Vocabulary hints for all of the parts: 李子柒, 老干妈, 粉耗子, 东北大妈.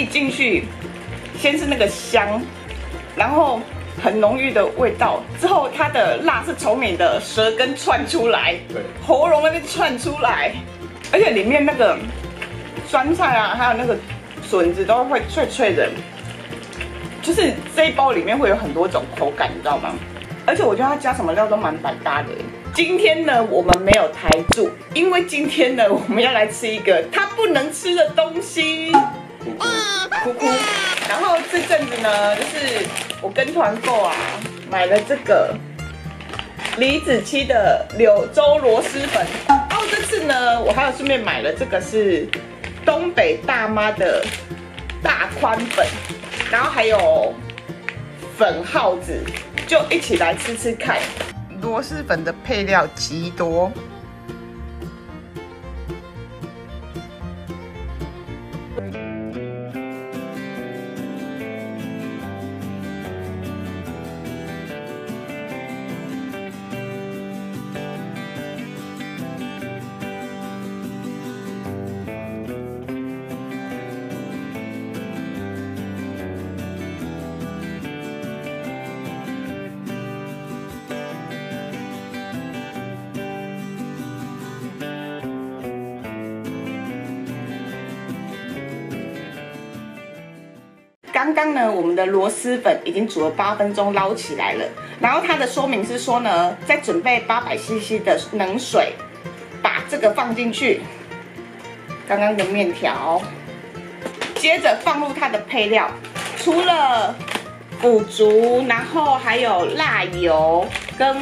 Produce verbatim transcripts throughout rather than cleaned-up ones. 一进去，先是那个香，然后很浓郁的味道，之后它的辣是从你的舌根窜出来，对，喉咙那边窜出来，而且里面那个酸菜啊，还有那个笋子都会脆脆的，就是这一包里面会有很多种口感，你知道吗？而且我觉得它加什么料都蛮百搭的。今天呢，我们没有台柱，因为今天呢，我们要来吃一个它不能吃的东西。 哭哭哭哭，然后这阵子呢，就是我跟团购啊，买了这个李子柒的柳州螺蛳粉。然后这次呢，我还有顺便买了这个是东北大妈的大宽粉，然后还有粉耗子，就一起来吃吃看。螺蛳粉的配料极多。 刚刚呢，我们的螺蛳粉已经煮了八分钟，捞起来了。然后它的说明是说呢，再准备八百 C C 的冷水，把这个放进去，刚刚的面条，接着放入它的配料，除了腐竹，然后还有辣油跟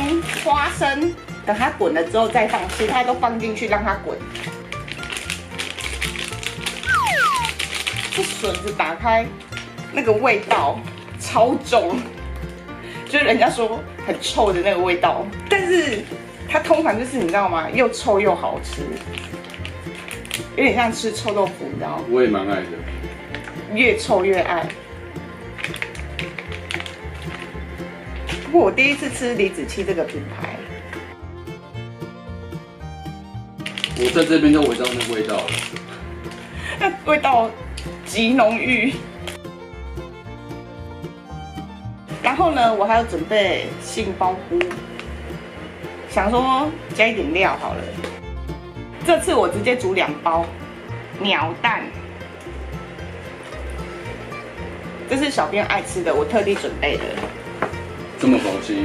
花生，等它滚了之后再放，其他都放进去让它滚。这笋子打开。 那个味道超重，就是人家说很臭的那个味道，但是它通常就是你知道吗？又臭又好吃，有点像吃臭豆腐，你知道吗？我也蛮爱的，越臭越爱。不过我第一次吃李子柒这个品牌，我在这边就闻到那个味道了，那味道极浓郁。 然后呢，我还要准备杏鲍菇，想说加一点料好了。这次我直接煮两包鸟蛋，这是小编爱吃的，我特地准备的。这么保鲜。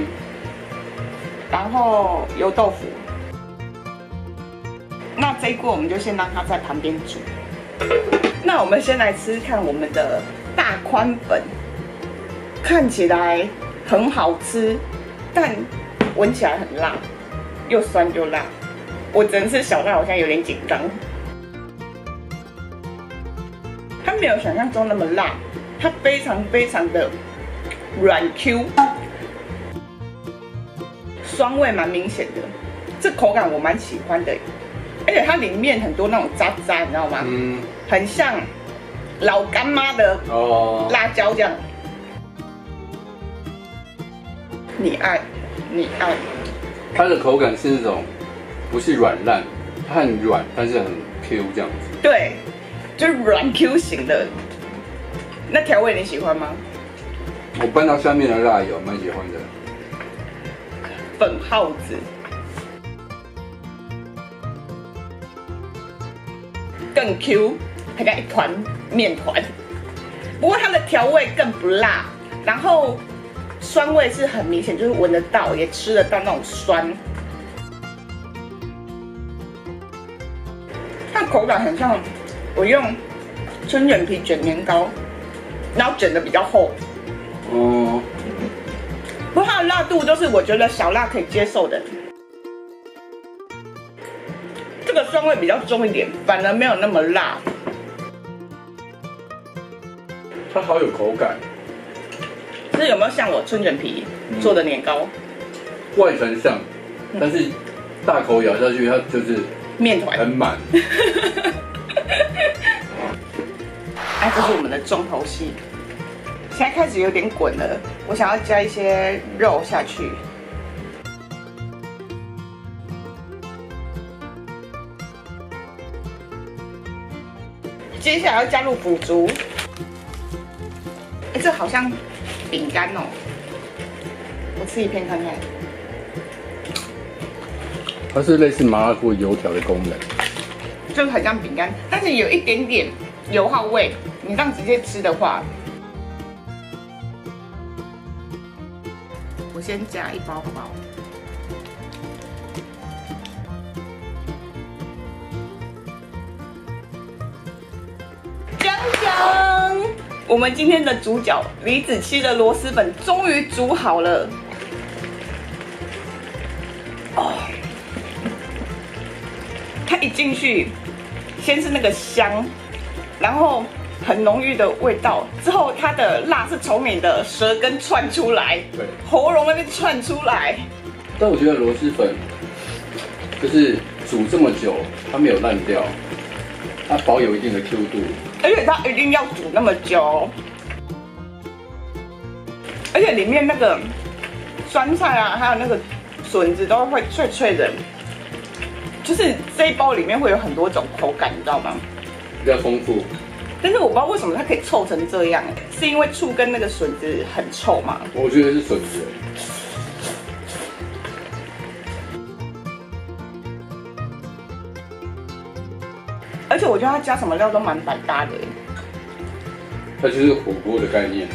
然后油豆腐。那这一锅我们就先让它在旁边煮。那我们先来吃看我们的大宽粉。 看起来很好吃，但闻起来很辣，又酸又辣。我只能吃小辣，我现在有点紧张。它没有想象中那么辣，它非常非常的软 Q， 酸味蛮明显的。这口感我蛮喜欢的，而且它里面很多那种渣渣，你知道吗？嗯，很像老干妈的辣椒酱。 你爱，你爱。它的口感是那种，不是软烂，它很软，但是很 Q 这样子。对，就是软 Q 型的。那调味你喜欢吗？我拌到下面的辣油，蛮喜欢的。粉耗子。更 Q， 很像一团面团。不过它的调味更不辣，然后。 酸味是很明显，就是闻得到，也吃得到那种酸。它口感很像我用春卷皮卷年糕，然后卷得比较厚。哦。不过它的辣度就是我觉得小辣可以接受的。这个酸味比较重一点，反而没有那么辣。它好有口感。 这有没有像我春卷皮做的年糕？嗯、外层像，但是大口咬下去，它就是面团很满。哎，这是我们的重头戏，现在开始有点滚了，我想要加一些肉下去。接下来要加入腐竹。这好像饼干哦。我吃一片看看。它是类似麻辣锅油条的功能，就是很像饼干，但是有一点点油耗味。你这样直接吃的话，我先夹一包包。 我们今天的主角李子柒的螺蛳粉终于煮好了。哦，它一进去，先是那个香，然后很浓郁的味道，之后它的辣是从你的舌根窜出来，对，喉咙那边窜出来。但我觉得螺蛳粉就是煮这么久，它没有烂掉，它保有一定的 Q 度。 而且它一定要煮那么久，而且里面那个酸菜啊，还有那个笋子都会脆脆的，就是这一包里面会有很多种口感，你知道吗？比较丰富。但是我不知道为什么它可以臭成这样，是因为醋跟那个笋子很臭吗？我觉得是笋子。而且我觉得它加什么料都蛮百搭的，它就是火锅的概念。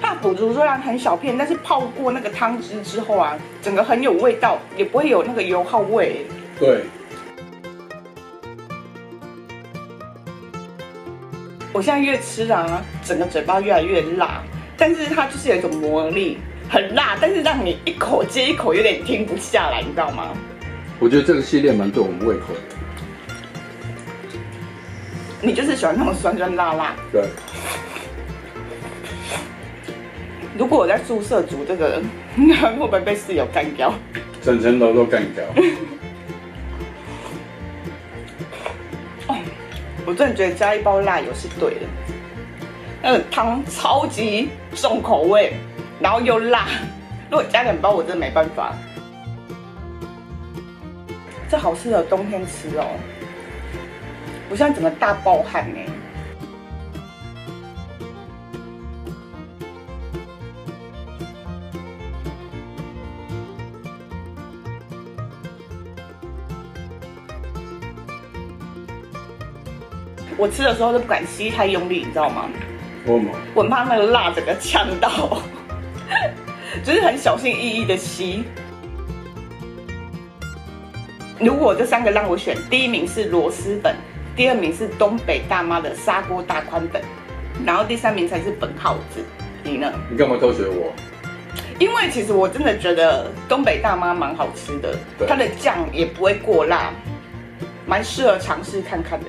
它腐竹虽然很小片，但是泡过那个汤汁之后啊，整个很有味道，也不会有那个油耗味。对。我现在越吃啊，整个嘴巴越来越辣，但是它就是有一种魔力。 很辣，但是让你一口接一口，有点停不下来，你知道吗？我觉得这个系列蛮对我们胃口的。你就是喜欢那种酸酸辣辣。对。如果我在宿舍煮这个，会不会被室友干掉？整层楼都干掉。哦，我真的觉得加一包辣油是对的。那个汤超级重口味。 然后又辣，如果加两包我真的没办法。这好适合冬天吃哦！我现在整个大爆汗呢。我吃的时候都不敢吸太用力，你知道吗？我吗？我怕那个辣整个呛到。 就是很小心翼翼的吸。如果这三个让我选，第一名是螺蛳粉，第二名是东北大妈的砂锅大宽粉，然后第三名才是本靠子。你呢？你干嘛偷学我？因为其实我真的觉得东北大妈蛮好吃的，它的酱也不会过辣，蛮适合尝试看看的。